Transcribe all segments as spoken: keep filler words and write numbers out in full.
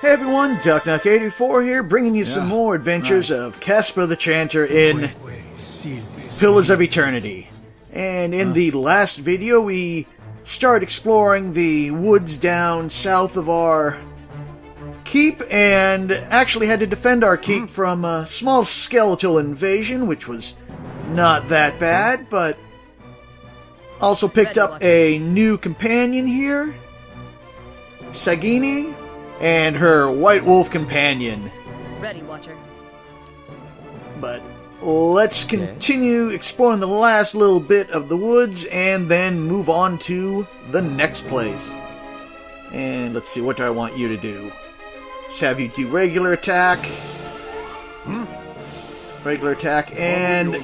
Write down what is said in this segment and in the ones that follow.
Hey everyone, Ducknuck eighty-four here, bringing you yeah, some more adventures right. of Caspar the Chanter in wait, wait, Pillars of Eternity. And in huh. the last video, we started exploring the woods down south of our keep, and actually had to defend our keep hmm. from a small skeletal invasion, which was not that bad, but also picked up a new companion here, Sagani, and her White Wolf companion. Ready, Watcher. But let's continue exploring the last little bit of the woods and then move on to the next place. And let's see, what do I want you to do? Just have you do regular attack. Hmm. Regular attack and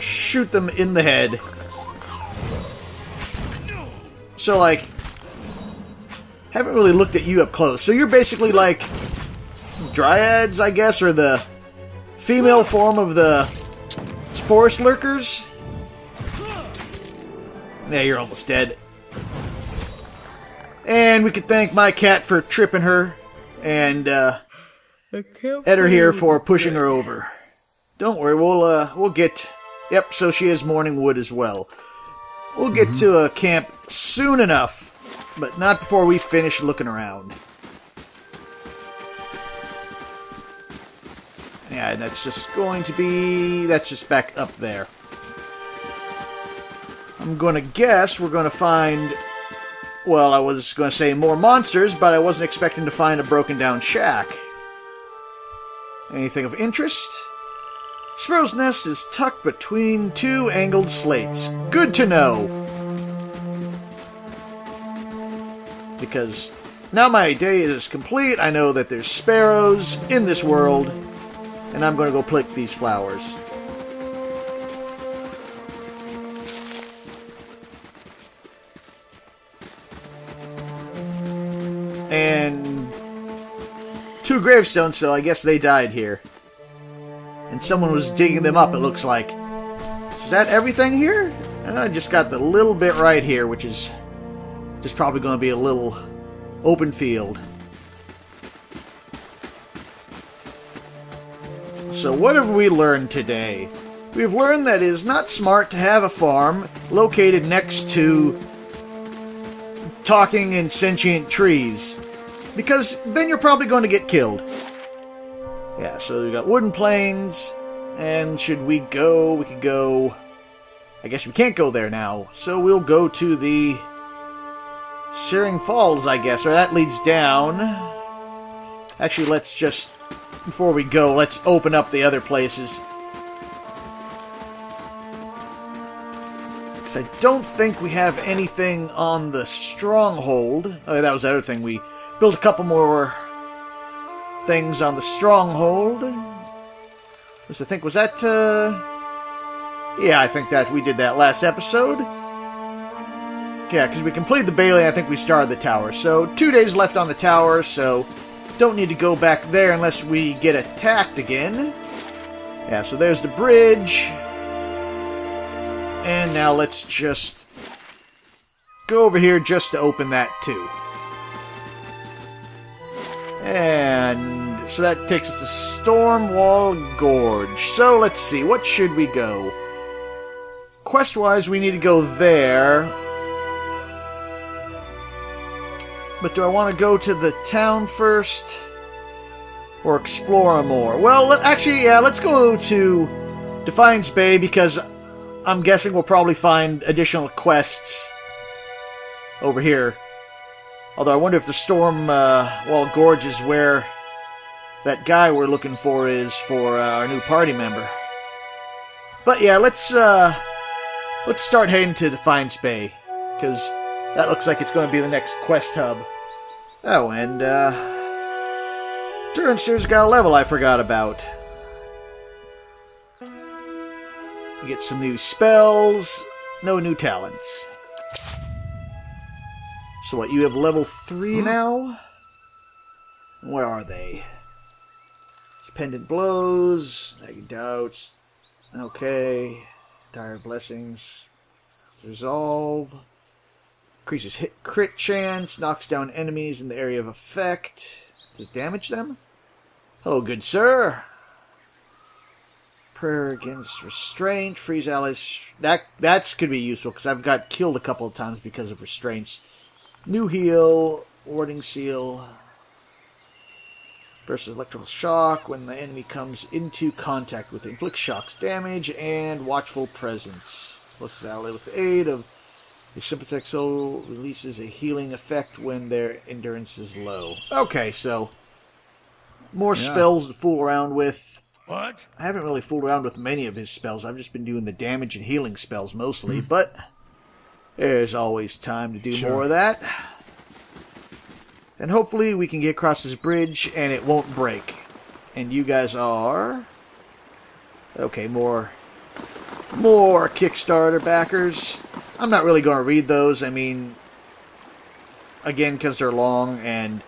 shoot them in the head. So, like, haven't really looked at you up close. So you're basically like dryads, I guess, or the female form of the forest lurkers. Yeah, you're almost dead. And we could thank my cat for tripping her, and uh, Eder here for pushing her over. Don't worry, we'll uh, we'll get. Yep, so she has morning wood as well. We'll get mm-hmm. to a camp soon enough, but not before we finish looking around. Yeah, and that's just going to be... That's just back up there. I'm going to guess we're going to find... Well, I was going to say more monsters, but I wasn't expecting to find a broken-down shack. Anything of interest? Sparrow's nest is tucked between two angled slates. Good to know! Because now my day is complete. I know that there's sparrows in this world, and I'm going to go pick these flowers. And two gravestones, so I guess they died here. And someone was digging them up, it looks like. Is that everything here? I just got the little bit right here, which is just probably going to be a little open field. So what have we learned today? We've learned that it is not smart to have a farm located next to talking and sentient trees, because then you're probably going to get killed. Yeah, so we got wooden planes, and should we go? We could go... I guess we can't go there now, so we'll go to the Searing Falls, I guess, or that leads down. Actually, let's just, before we go, let's open up the other places. So I don't think we have anything on the Stronghold. Oh, that was the other thing. We built a couple more... things on the Stronghold. Which I think was that uh yeah I think that we did that last episode. Yeah, because we completed the Bailey. I think we started the tower, so two days left on the tower, so don't need to go back there unless we get attacked again. Yeah, so there's the bridge, and now let's just go over here just to open that too. And so that takes us to Stormwall Gorge. So let's see, what should we go? Quest-wise, we need to go there. But do I want to go to the town first? Or explore more? Well, actually, yeah, let's go to Defiance Bay, because I'm guessing we'll probably find additional quests over here. Although I wonder if the Stormwall uh, Gorge is where that guy we're looking for is for uh, our new party member. But yeah, let's uh, let's start heading to Defiance Bay, because that looks like it's going to be the next quest hub. Oh, and uh, Durance's got a level I forgot about. You get some new spells, no new talents. So what, you have level three hmm. now? What are they? It's pendant blows, nagging doubts, okay, dire blessings, resolve, Increases hit crit chance, knocks down enemies in the area of effect. Does it damage them? Hello, good sir. Prayer against restraint, freeze allies. That that's could be useful because I've got killed a couple of times because of restraints. New heal, warding seal. Burst of electrical shock when the enemy comes into contact with it. Inflict shocks damage and watchful presence. Plus this ally with the aid of the sympathetic soul releases a healing effect when their endurance is low. Okay, so more yeah. spells to fool around with. What? I haven't really fooled around with many of his spells. I've just been doing the damage and healing spells mostly, mm. but there's always time to do sure. more of that. And hopefully we can get across this bridge and it won't break. And you guys are... Okay, more... More Kickstarter backers. I'm not really going to read those. I mean... Again, because they're long and...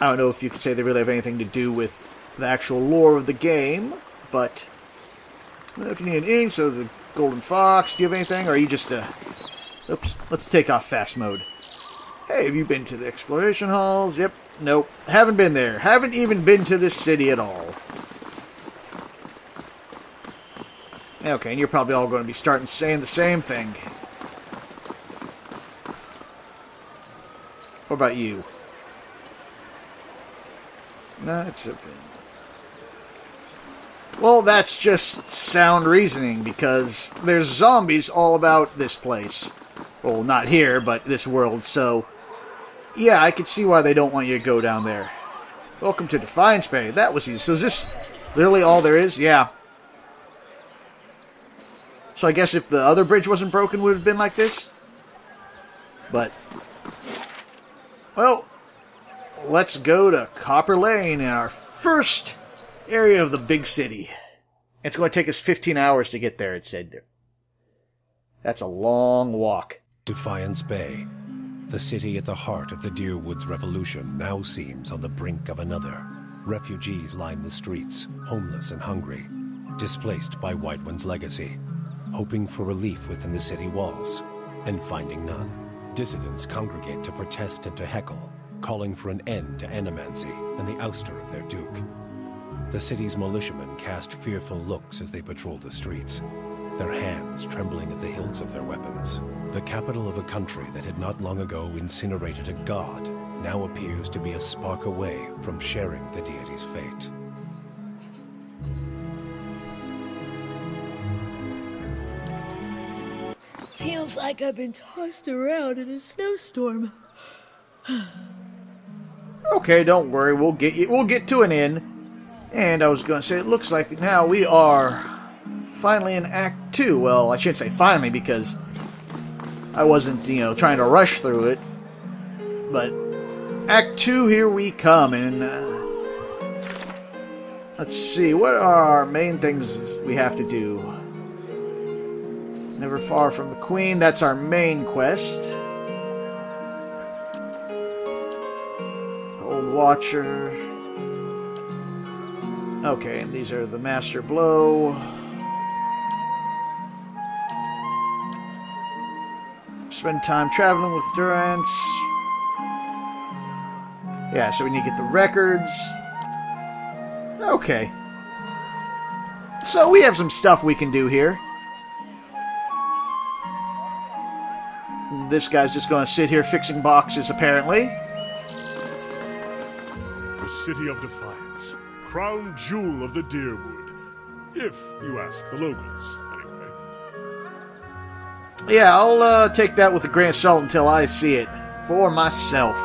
I don't know if you could say they really have anything to do with the actual lore of the game. But... I don't know if you need anything, so the Golden Fox, do you have anything? Or are you just a... Oops, let's take off fast mode. Hey, have you been to the exploration halls? Yep. Nope. Haven't been there. Haven't even been to this city at all. Okay, and you're probably all going to be starting saying the same thing. What about you? No, it's okay. Well, that's just sound reasoning, because there's zombies all about this place. Well, not here, but this world, so... Yeah, I could see why they don't want you to go down there. Welcome to Defiance Bay. That was easy. So is this literally all there is? Yeah. So I guess if the other bridge wasn't broken, it would have been like this. But... Well, let's go to Copper Lane in our first area of the big city. It's going to take us fifteen hours to get there, it said. That's a long walk. Defiance Bay, the city at the heart of the Deerwoods Revolution, now seems on the brink of another. Refugees line the streets, homeless and hungry, displaced by Whitewind's legacy, hoping for relief within the city walls, and finding none. Dissidents congregate to protest and to heckle, calling for an end to animancy and the ouster of their duke. The city's militiamen cast fearful looks as they patrol the streets, their hands trembling at the hilts of their weapons. The capital of a country that had not long ago incinerated a god now appears to be a spark away from sharing the deity's fate. Feels like I've been tossed around in a snowstorm. Okay, don't worry. We'll get you, we'll get to an inn. And I was going to say, it looks like now we are... finally in Act two. Well, I shouldn't say finally because I wasn't, you know, trying to rush through it. But Act two, here we come. And uh, let's see, what are our main things we have to do? Never far from the Queen. That's our main quest. The Old Watcher. Okay, and these are the Master Blow. Spend time traveling with Durance. Yeah, so we need to get the records. Okay. So we have some stuff we can do here. This guy's just going to sit here fixing boxes, apparently. The City of Defiance. Crown jewel of the Deerwood. If you ask the locals. Yeah, I'll uh, take that with a grain of salt until I see it for myself.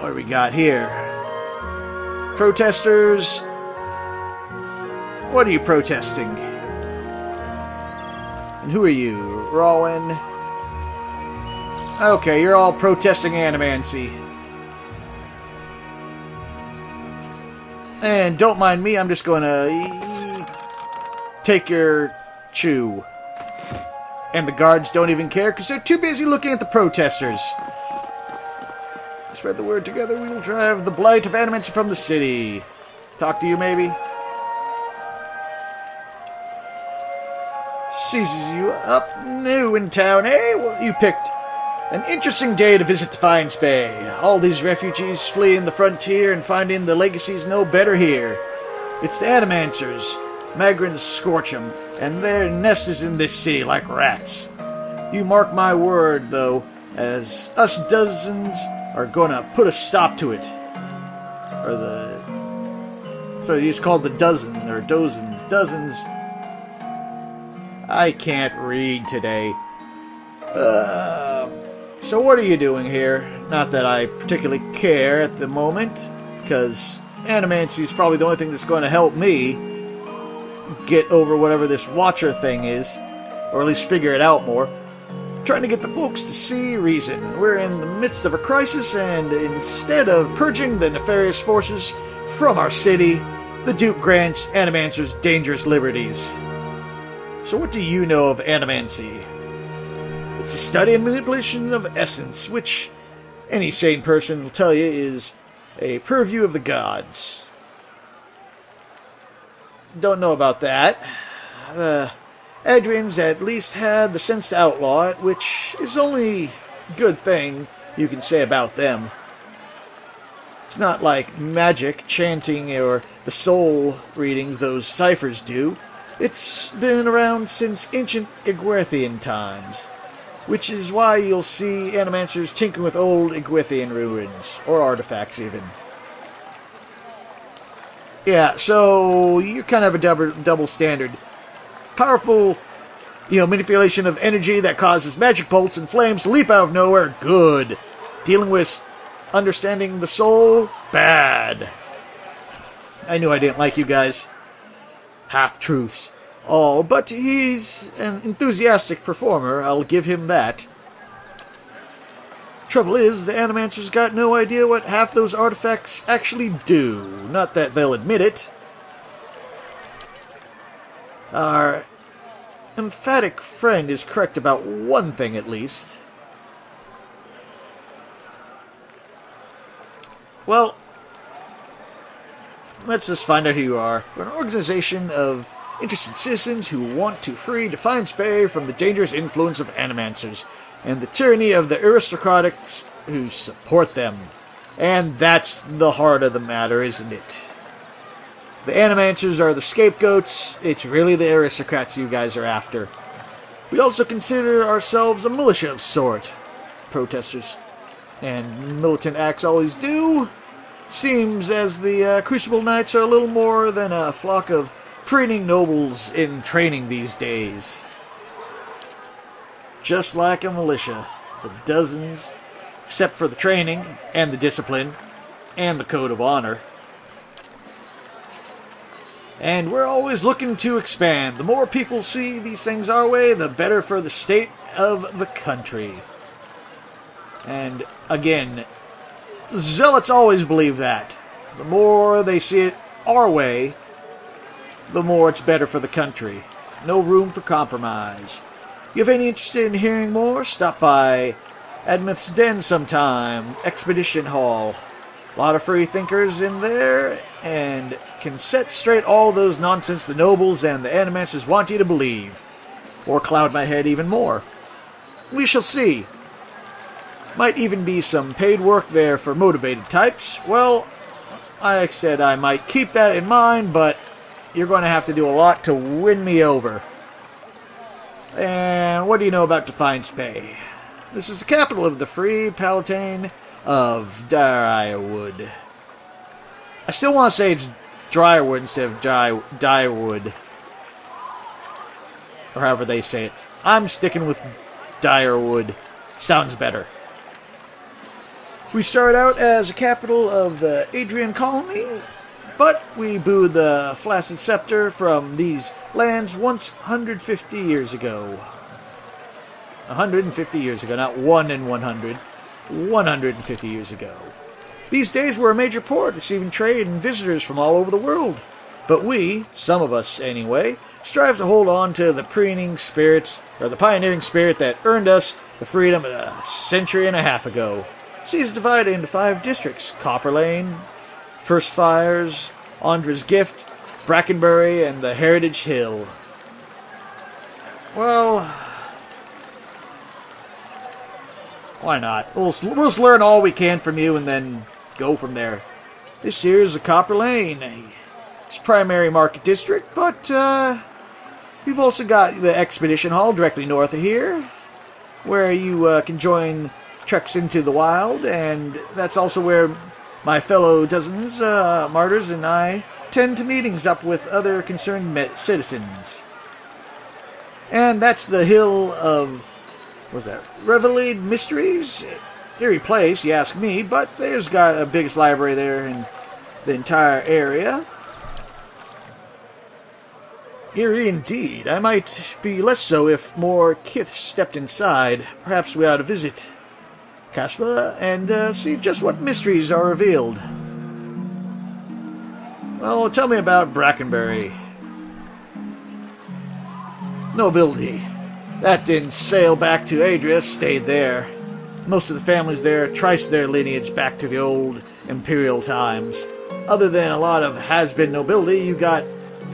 What do we got here? Protesters. What are you protesting? And who are you? Rowan. Okay, you're all protesting animancy. And don't mind me, I'm just going to take your... chew. And the guards don't even care because they're too busy looking at the protesters. Spread the word together. We will drive the blight of animancy from the city. Talk to you, maybe? seizes you up new in town, eh? Well, you picked an interesting day to visit Defiance Bay. All these refugees fleeing the frontier and finding the legacies no better here. It's the Animancers. Magrins scorch 'em, and their nest is in this sea like rats. You mark my word, though, as us dozens are gonna put a stop to it. Or the... So he's called the dozen, or dozens, dozens. I can't read today. Uh, so what are you doing here? Not that I particularly care at the moment, because animancy is probably the only thing that's going to help me get over whatever this Watcher thing is, or at least figure it out more. Trying to get the folks to see reason. We're in the midst of a crisis, and instead of purging the nefarious forces from our city, the Duke grants Animancers dangerous liberties. So what do you know of animancy? It's a study and manipulation of essence, which any sane person will tell you is a purview of the gods. Don't know about that. Uh, Adrian's at least had the sense to outlaw it, which is only good thing you can say about them. It's not like magic, chanting, or the soul readings those ciphers do. It's been around since ancient Engwithan times, which is why you'll see Animancers tinkering with old Engwithan ruins, or artifacts even. Yeah, so you kind of have a double, double standard. Powerful, you know, manipulation of energy that causes magic bolts and flames to leap out of nowhere. Good. Dealing with understanding the soul. Bad. I knew I didn't like you guys. Half-truths. Oh, but he's an enthusiastic performer. I'll give him that. Trouble is, the Animancers got no idea what half those artifacts actually do. Not that they'll admit it. Our emphatic friend is correct about one thing, at least. Well, let's just find out who you are. We're an organization of interested citizens who want to free Defiance Bay from the dangerous influence of Animancers and the tyranny of the aristocrats who support them. And that's the heart of the matter, isn't it? The Animancers are the scapegoats. It's really the aristocrats you guys are after. We also consider ourselves a militia of sort. Protesters and militant acts always do. Seems as the uh, Crucible Knights are a little more than a flock of preening nobles in training these days. Just like a militia, the dozens, except for the training, and the discipline, and the code of honor. And we're always looking to expand. The more people see these things our way, the better for the state of the country. And, again, zealots always believe that. The more they see it our way, the more it's better for the country. No room for compromise. You have any interest in hearing more? Stop by Admeth's Den sometime. Expedition Hall. A lot of free thinkers in there, and can set straight all those nonsense the nobles and the Animancers want you to believe. Or cloud my head even more. We shall see. Might even be some paid work there for motivated types. Well, I said I might keep that in mind, but you're going to have to do a lot to win me over. And what do you know about Defiance Bay? This is the capital of the Free Palatine of Dyrwood. I still want to say it's Drywood instead of Dyrwood. Or however they say it. I'm sticking with Dyrwood. Sounds better. We started out as a capital of the Adrian colony, but we booed the flaccid scepter from these lands once one hundred fifty years ago. one hundred fifty years ago, not one in one hundred. one hundred fifty years ago. These days we're a major port, receiving trade and visitors from all over the world. But we, some of us anyway, strive to hold on to the preening spirit, or the pioneering spirit that earned us the freedom a century and a half ago. Seas divided into five districts: Copper Lane, First Fires, Andra's Gift, Brackenbury, and the Heritage Hill. Well, why not? We'll just, we'll just learn all we can from you and then go from there. This here is the Copper Lane. It's a primary market district, but uh, we've also got the Expedition Hall directly north of here, where you uh, can join treks into the wild, and that's also where my fellow dozens, uh, martyrs, and I attend to meetings up with other concerned citizens. And that's the hill of, what's that, Revelade Mysteries? Eerie place, you ask me, but there's got a biggest library there in the entire area. Eerie indeed. I might be less so if more kith stepped inside. Perhaps we ought to visit Caspa and uh, see just what mysteries are revealed. Well, tell me about Brackenbury. Nobility. That didn't sail back to Adria, stayed there. Most of the families there trace their lineage back to the old imperial times. Other than a lot of has-been nobility, you got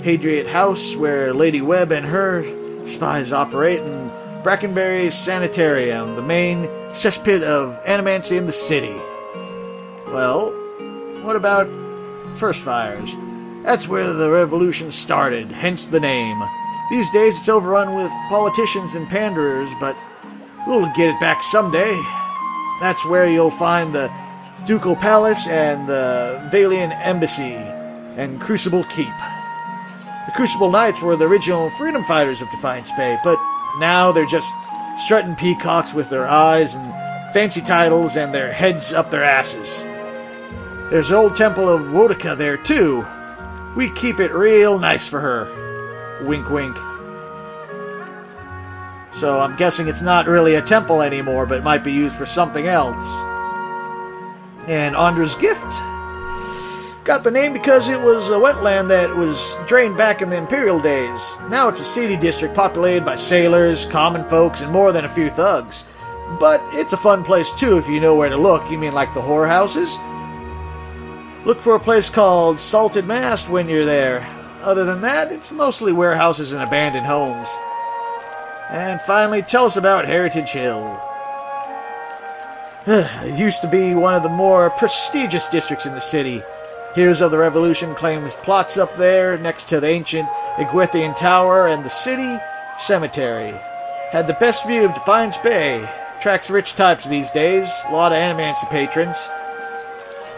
Hadret House, where Lady Webb and her spies operate, and Brackenbury Sanitarium, the main cesspit of animancy in the city. Well, what about First Fires? That's where the revolution started, hence the name. These days it's overrun with politicians and panderers, but we'll get it back someday. That's where you'll find the Ducal Palace and the Valian Embassy and Crucible Keep. The Crucible Knights were the original freedom fighters of Defiance Bay, but now they're just strutting peacocks with their eyes and fancy titles and their heads up their asses. There's an old temple of Wodica there, too. We keep it real nice for her. Wink, wink. So I'm guessing it's not really a temple anymore, but it might be used for something else. And Andra's Gift? Got the name because it was a wetland that was drained back in the imperial days. Now it's a seedy district populated by sailors, common folks, and more than a few thugs. But it's a fun place too if you know where to look. You mean like the whorehouses? Look for a place called Salted Mast when you're there. Other than that, it's mostly warehouses and abandoned homes. And finally, tell us about Heritage Hill. It used to be one of the more prestigious districts in the city. Heroes of the Revolution claims plots up there next to the ancient Engwithan Tower and the city cemetery. Had the best view of Defiance Bay. Attracts rich types these days. A lot of animancy patrons.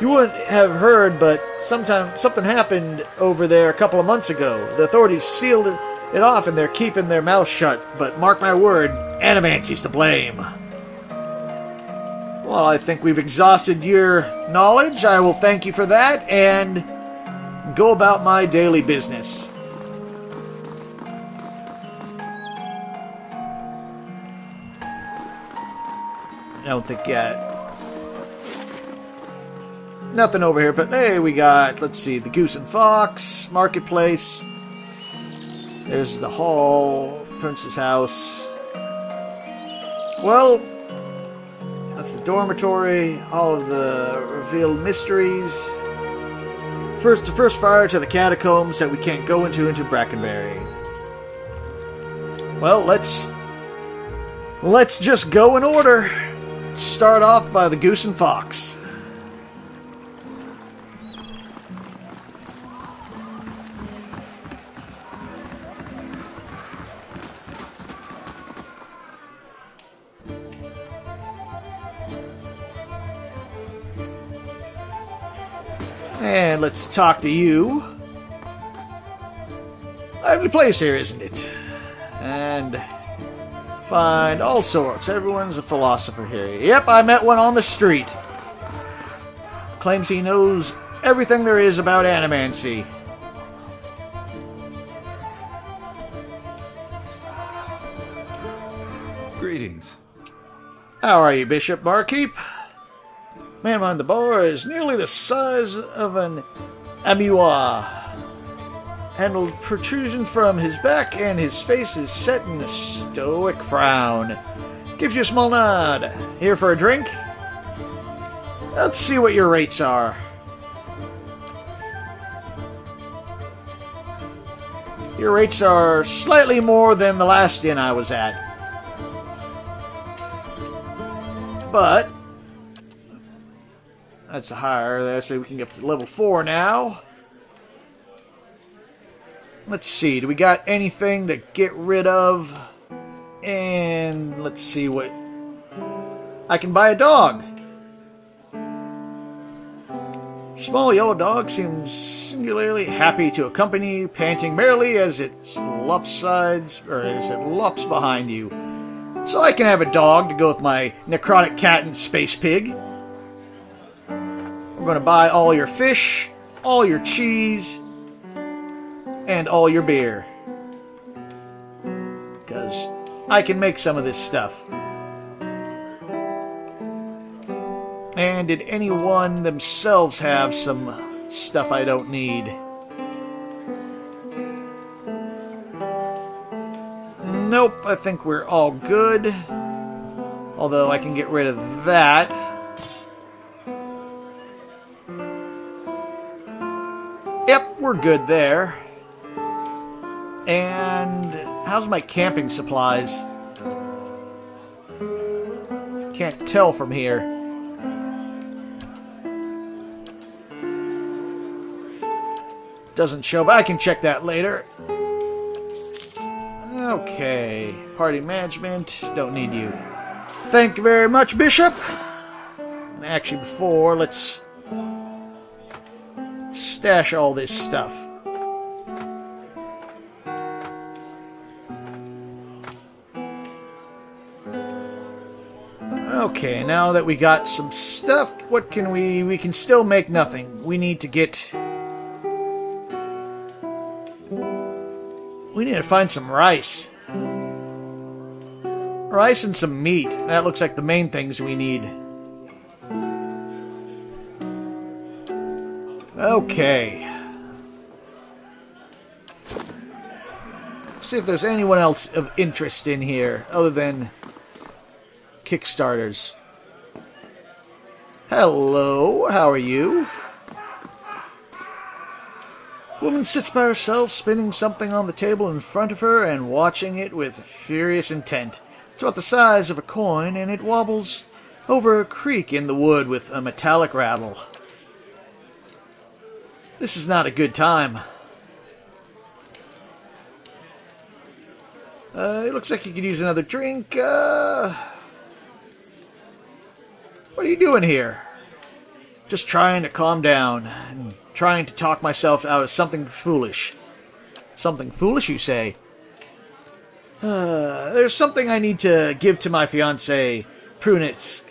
You wouldn't have heard, but sometime, something happened over there a couple of months ago. The authorities sealed it off and they're keeping their mouths shut. But mark my word, animancy's to blame. Well, I think we've exhausted your knowledge. I will thank you for that and go about my daily business. I don't think yet. Nothing over here, but hey, we got, let's see, the Goose and Fox, Marketplace. There's the hall, Prince's House. Well, that's the dormitory, all of the revealed mysteries. First, the first fire to the catacombs that we can't go into, into Brackenbury. Well, let's let's just go in order. Start off by the Goose and Fox. And let's talk to you. Lively place here, isn't it? And find all sorts. Everyone's a philosopher here. Yep, I met one on the street. Claims he knows everything there is about animancy. Greetings. How are you, Bishop, barkeep? Man behind the bar is nearly the size of an amua. Handled protrusion from his back, and his face is set in a stoic frown. Gives you a small nod. Here for a drink? Let's see what your rates are. Your rates are slightly more than the last inn I was at. But that's a higher there, so we can get to level four now. Let's see, do we got anything to get rid of? And let's see what... I can buy a dog. Small yellow dog seems singularly happy to accompany you, panting merrily as it lopsides, or as it lops behind you. So I can have a dog to go with my necrotic cat and space pig. We're going to buy all your fish, all your cheese, and all your beer. Because I can make some of this stuff. And did anyone themselves have some stuff I don't need? Nope, I think we're all good. Although I can get rid of that. Yep, we're good there. And how's my camping supplies? Can't tell from here. Doesn't show, but I can check that later. Okay. Party management. Don't need you. Thank you very much, Bishop. Actually, before, let's stash all this stuff. Okay, now that we got some stuff, what can we... We can still make nothing. We need to get... We need to find some rice. Rice and some meat. That looks like the main things we need. Okay. Let's see if there's anyone else of interest in here other than Kickstarters. Hello, how are you? Woman sits by herself, spinning something on the table in front of her and watching it with furious intent. It's about the size of a coin, and it wobbles over a creak in the wood with a metallic rattle. This is not a good time. Uh, it looks like you could use another drink. Uh, what are you doing here? Just trying to calm down and trying to talk myself out of something foolish. Something foolish, you say? Uh, there's something I need to give to my fiancé, Prunitsk.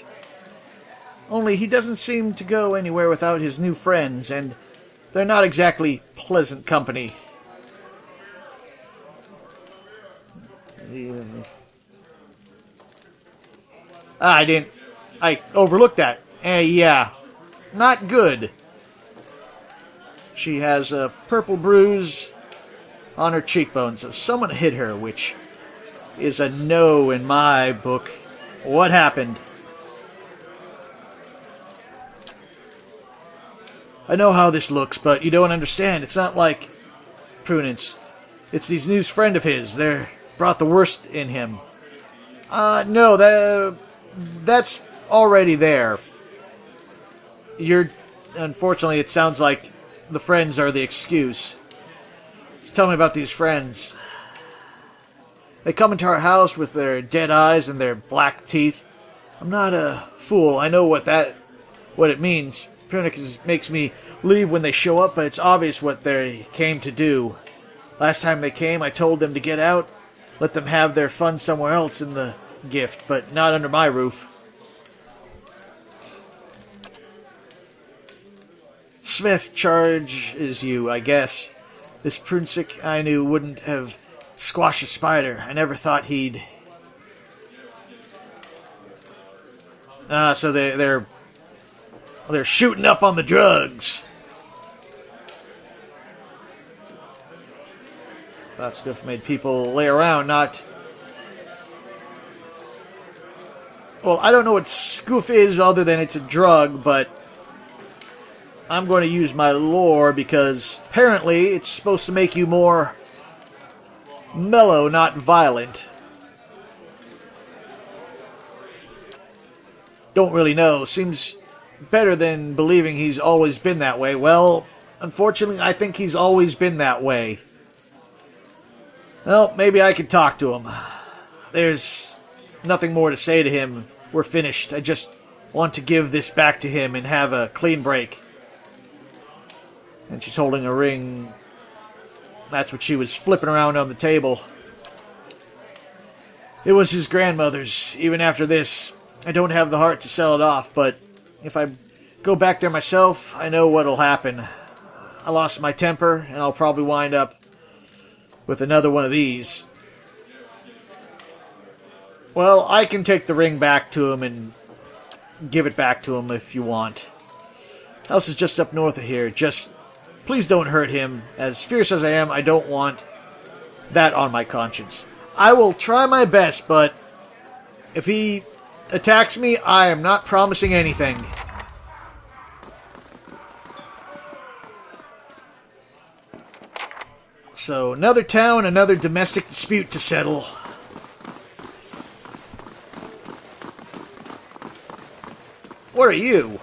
Only he doesn't seem to go anywhere without his new friends, and they're not exactly pleasant company. Ah, I didn't... I overlooked that. Eh, yeah. Not good. She has a purple bruise on her cheekbone, so someone hit her, which is a no in my book. What happened? I know how this looks, but you don't understand. It's not like Prunence. It's these new friend of his. They brought the worst in him. Uh, no, that, that's already there. You're, unfortunately, it sounds like the friends are the excuse. So tell me about these friends. They come into our house with their dead eyes and their black teeth. I'm not a fool. I know what that, what it means. Prunix makes me leave when they show up, but it's obvious what they came to do. Last time they came, I told them to get out, let them have their fun somewhere else in the gift, but not under my roof. Smith charges you, I guess. This Prunsic I knew wouldn't have squashed a spider. I never thought he'd... Ah, uh, so they, they're... They're shooting up on the drugs. That stuff made people lay around, not... Well, I don't know what scoof is other than it's a drug, but... I'm going to use my lore because apparently it's supposed to make you more mellow, not violent. Don't really know. Seems better than believing he's always been that way. Well, unfortunately, I think he's always been that way. Well, maybe I could talk to him. There's nothing more to say to him. We're finished. I just want to give this back to him and have a clean break. And she's holding a ring. That's what she was flipping around on the table. It was his grandmother's. Even after this, I don't have the heart to sell it off, but if I go back there myself, I know what'll happen. I lost my temper, and I'll probably wind up with another one of these. Well, I can take the ring back to him and give it back to him if you want. House is just up north of here. Just please don't hurt him. As fierce as I am, I don't want that on my conscience. I will try my best, but if he attacks me, I am not promising anything. So, another town, another domestic dispute to settle. What are you?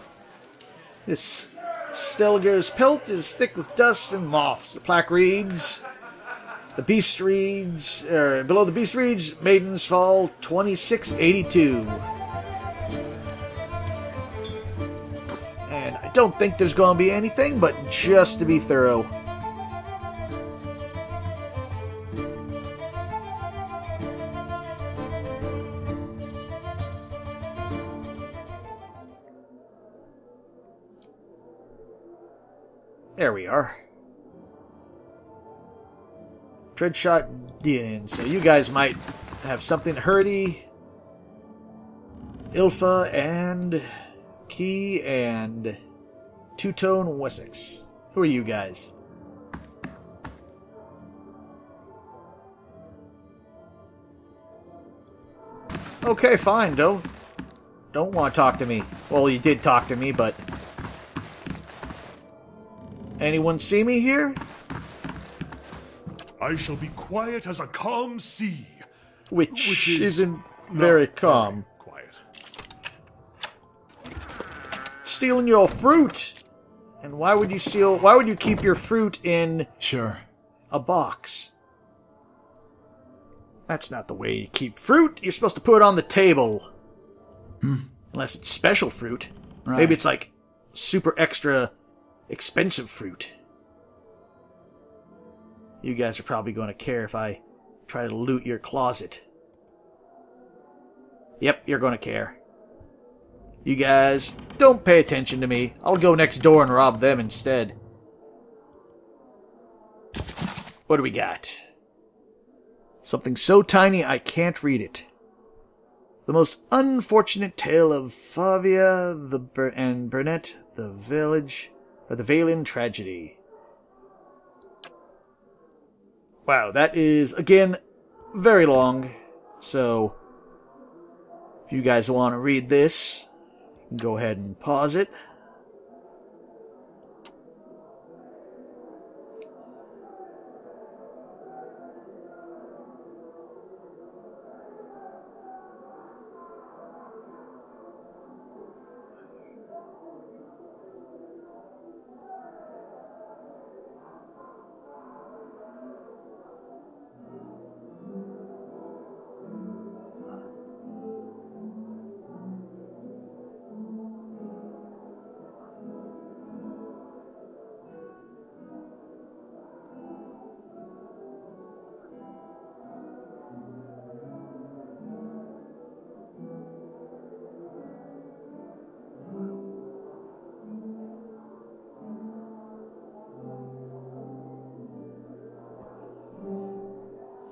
This Stelger's pelt is thick with dust and moths. The plaque reads, the beast reads, er, below the beast reads, Maiden's Fall twenty-six eighty-two. And I don't think there's going to be anything, but just to be thorough. There we are. Dreadshot D N. So you guys might have something. Hurdy, Ilfa, and Key, and Two-Tone Wessex. Who are you guys? Okay, fine. Don't don't want to talk to me. Well, you did talk to me, but... anyone see me here? I shall be quiet as a calm sea. Which, Which is isn't very calm. Quiet. Stealing your fruit! And why would you steal why would you keep your fruit in sure. a box? That's not the way you keep fruit. You're supposed to put it on the table. Hmm. Unless it's special fruit. Right. Maybe it's like super extra expensive fruit. You guys are probably going to care if I try to loot your closet. Yep, you're going to care. You guys, don't pay attention to me. I'll go next door and rob them instead. What do we got? Something so tiny I can't read it. The most unfortunate tale of Flavia the Bur and Burnett, the village... or the Valian tragedy. Wow, that is, again, very long. So, if you guys want to read this, go ahead and pause it.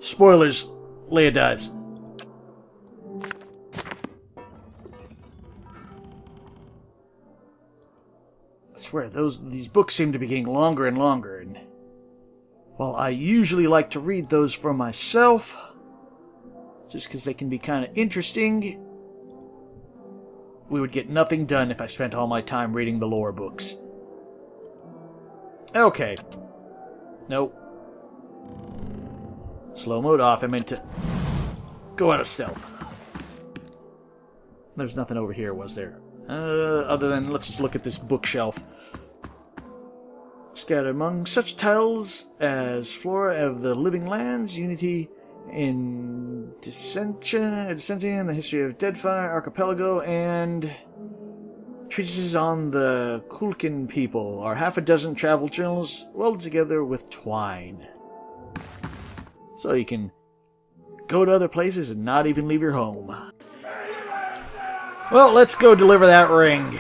Spoilers, Leia dies. I swear, those these books seem to be getting longer and longer, and while I usually like to read those for myself, just because they can be kind of interesting, we would get nothing done if I spent all my time reading the lore books. Okay. Nope. Slow mode off. I meant to go out of stealth. There's nothing over here, was there? Uh, other than, let's just look at this bookshelf. Scattered among such titles as Flora of the Living Lands, Unity in Dissension, Dissension, The History of Deadfire, Archipelago, and treatises on the Kulkin people are half a dozen travel journals rolled together with twine. So you can go to other places and not even leave your home. Well, let's go deliver that ring.